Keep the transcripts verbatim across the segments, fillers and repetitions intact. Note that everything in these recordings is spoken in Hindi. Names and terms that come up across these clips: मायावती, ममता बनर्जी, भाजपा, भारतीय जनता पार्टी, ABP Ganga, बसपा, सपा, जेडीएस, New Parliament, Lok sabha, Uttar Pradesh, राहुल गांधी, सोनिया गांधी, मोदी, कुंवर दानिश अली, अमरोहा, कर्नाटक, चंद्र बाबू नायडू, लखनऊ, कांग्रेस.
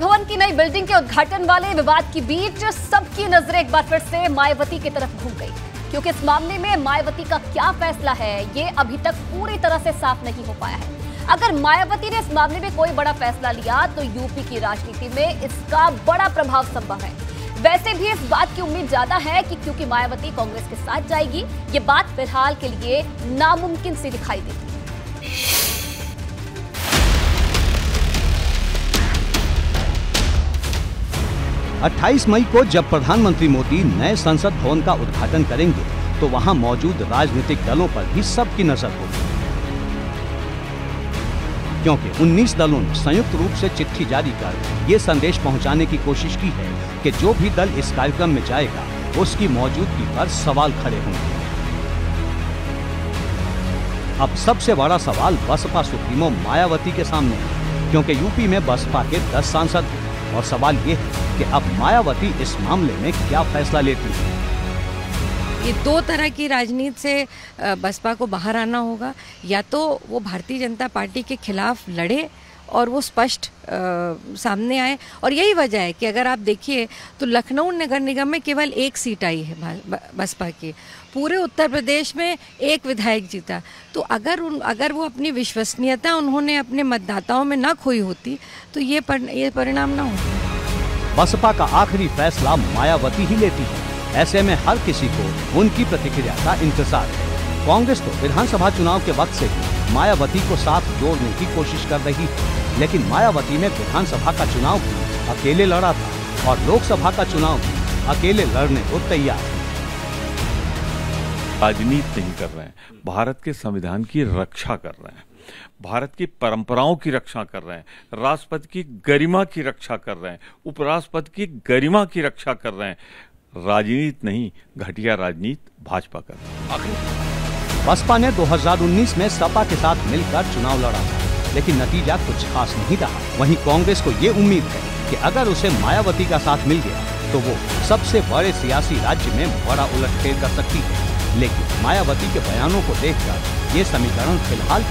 भवन की नई बिल्डिंग के उद्घाटन वाले विवाद के बीच सबकी नजरें एक बार फिर से मायावती की तरफ घूम गई, क्योंकि इस मामले में मायावती का क्या फैसला है ये अभी तक पूरी तरह से साफ नहीं हो पाया है। अगर मायावती ने इस मामले में कोई बड़ा फैसला लिया तो यूपी की राजनीति में इसका बड़ा प्रभाव संभव है। वैसे भी इस बात की उम्मीद ज्यादा है कि क्योंकि मायावती कांग्रेस के साथ जाएगी, ये बात फिलहाल के लिए नामुमकिन सी दिखाई देती है। अट्ठाईस मई को जब प्रधानमंत्री मोदी नए संसद भवन का उद्घाटन करेंगे तो वहां मौजूद राजनीतिक दलों पर भी सबकी नजर होगी, क्योंकि उन्नीस दलों ने संयुक्त रूप से चिट्ठी जारी कर ये संदेश पहुंचाने की कोशिश की है कि जो भी दल इस कार्यक्रम में जाएगा उसकी मौजूदगी पर सवाल खड़े होंगे। अब सबसे बड़ा सवाल बसपा सुप्रीमो मायावती के सामने है, क्योंकि यूपी में बसपा के दस सांसद हैं और सवाल ये है कि अब मायावती इस मामले में क्या फैसला लेती है। ये दो तरह की राजनीति से बसपा को बाहर आना होगा, या तो वो भारतीय जनता पार्टी के खिलाफ लड़े और वो स्पष्ट सामने आए, और यही वजह है कि अगर आप देखिए तो लखनऊ नगर निगम में केवल एक सीट आई है बसपा की, पूरे उत्तर प्रदेश में एक विधायक जीता। तो अगर उन अगर वो अपनी विश्वसनीयता उन्होंने अपने मतदाताओं में ना खोई होती तो ये पर, ये परिणाम ना होता। बसपा का आखिरी फैसला मायावती ही लेती है, ऐसे में हर किसी को उनकी प्रतिक्रिया का इंतजार है। कांग्रेस तो विधानसभा चुनाव के वक्त से ही मायावती को साथ जोड़ने की कोशिश कर रही है, लेकिन मायावती ने विधानसभा का चुनाव भी अकेले लड़ा था और लोकसभा का चुनाव भी अकेले लड़ने को तैयार है। राजनीति नहीं कर रहे हैं, भारत के संविधान की रक्षा कर रहे हैं, भारत की परंपराओं की रक्षा कर रहे हैं, राष्ट्रपति की गरिमा की रक्षा कर रहे हैं, उपराष्ट्रपति की गरिमा की रक्षा कर रहे हैं। राजनीति नहीं, घटिया राजनीति भाजपा कर रही है। बसपा ने दो हज़ार उन्नीस में सपा के साथ मिलकर चुनाव लड़ा था, लेकिन नतीजा कुछ खास नहीं रहा। वहीं कांग्रेस को ये उम्मीद है कि अगर उसे मायावती का साथ मिल गया तो वो सबसे बड़े सियासी राज्य में बड़ा उलटफेर कर सकती है, लेकिन मायावती के बयानों को देखकर ये समीकरण फिलहाल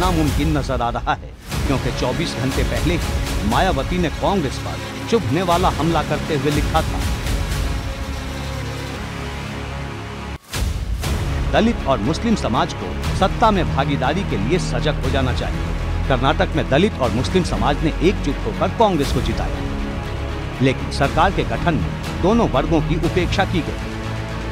नामुमकिन नजर आ रहा है, क्योंकि चौबीस घंटे पहले ही मायावती ने कांग्रेस पर चुभने वाला हमला करते हुए लिखा था। दलित और मुस्लिम समाज को सत्ता में भागीदारी के लिए सजग हो जाना चाहिए। कर्नाटक में दलित और मुस्लिम समाज ने एकजुट होकर कांग्रेस को जिताया, लेकिन सरकार के गठन में दोनों वर्गों की उपेक्षा की गई।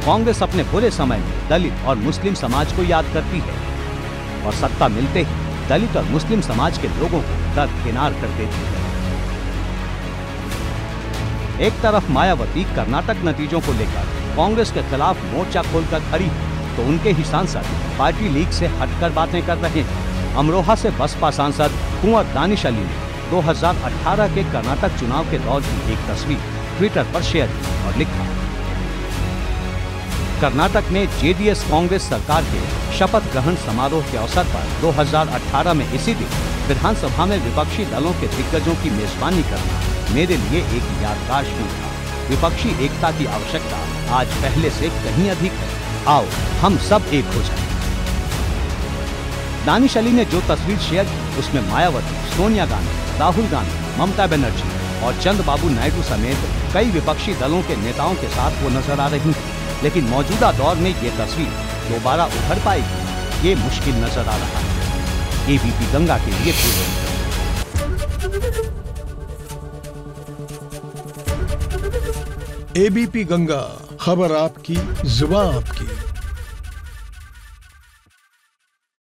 कांग्रेस अपने बुरे समय में दलित और मुस्लिम समाज को याद करती है और सत्ता मिलते ही दलित और मुस्लिम समाज के लोगों को दरकिनार कर देती है। एक तरफ मायावती कर्नाटक नतीजों को लेकर कांग्रेस के खिलाफ मोर्चा खोलकर खड़ी, तो उनके ही सांसद पार्टी लीग से हटकर बातें कर रहे हैं। अमरोहा से बसपा सांसद कुंवर दानिश अली ने दो हज़ार अठारह के कर्नाटक चुनाव के दौर की एक तस्वीर ट्विटर पर शेयर की और लिखा, कर्नाटक में जेडीएस कांग्रेस सरकार के शपथ ग्रहण समारोह के अवसर पर दो हज़ार अठारह में इसी दिन विधानसभा में विपक्षी दलों के दिग्गजों की मेजबानी करना मेरे लिए एक यादगार क्षण था। विपक्षी एकता की आवश्यकता आज पहले से कहीं अधिक है, आओ हम सब एक हो जाए। दानिश अली ने जो तस्वीर शेयर की उसमें मायावती, सोनिया गांधी, राहुल गांधी, ममता बनर्जी और चंद्र बाबू नायडू समेत कई विपक्षी दलों के नेताओं के साथ वो नजर आ रही हैं, लेकिन मौजूदा दौर में ये तस्वीर दोबारा उभर पाएगी ये मुश्किल नजर आ रहा है। एबीपी गंगा के लिए पूरे एबीपी गंगा, खबर आपकी, जुबान आपकी।